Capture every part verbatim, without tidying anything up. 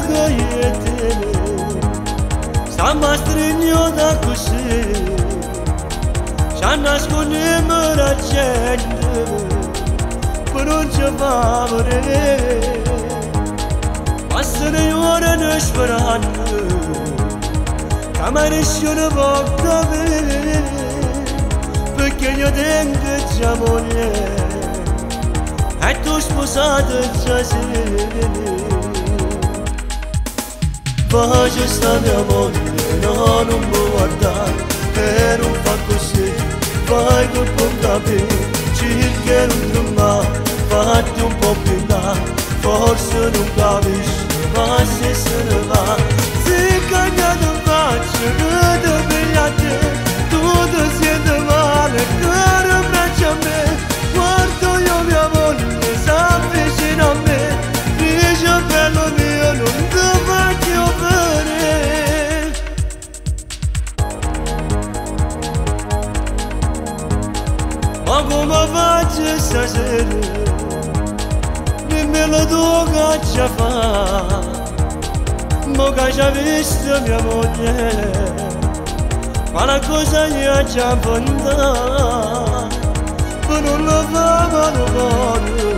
găietele, s-a mă strâns eu de cușe, și-a nascune mărăcenile, până-n ceva măre. Pasă-ne oră nășvărană, camere și-o năvăctăve, păcăne-o de-ngă ceamone, atunci posadă ceazele. Baje stane amone, nanum buardar, perum facusi, vai grupum dabi, cirker drumma, fatum popina, forsunum gavish, vase sırla, zikanya da vaçını da bilyate, tudo zede vale, karım racame, varto yol yavon, zafeşiname, rijo peloni olundu. Acum face să zere, nimeni la doga ceva, moga și-a vistă mea mone, mala cosa ea ce-a vânda, până-n lova mă luvăru,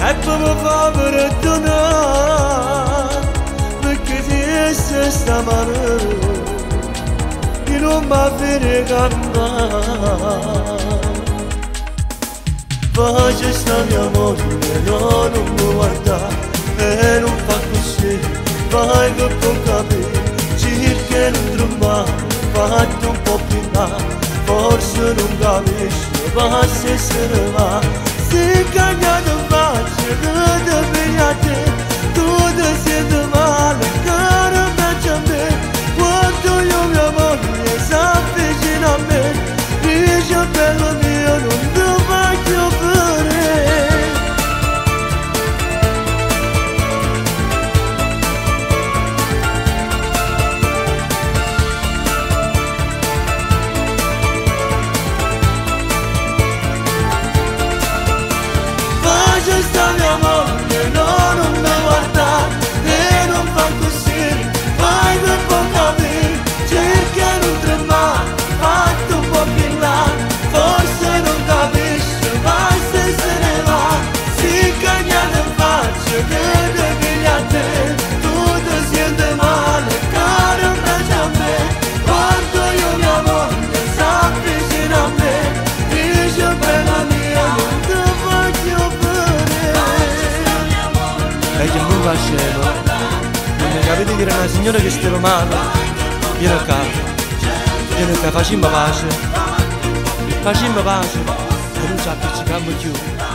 hai pe mă va vărătuna, pe cât e să sta mară. Lumea veregana, văjește mea morile, eu nu mă arda, eu nu fac cușe, vai găpăm cabe, circel drumma, fatum popina, forsul un gabiș, vase sărma, zicania de face, de beliate, tu de se de male, care merge me, poate eu mea morile. Vija pelonionul de vachiovere. Vaja sta mea morile, nonul meu arta, de nu-mi fac cusiri, vai de pocaviri, cerchea nu-mi trăma, fatul popila. Capite che era una signora che stava male, viene a casa, viene a casa, facciamo pace, facciamo pace, e non ci appicciamo più.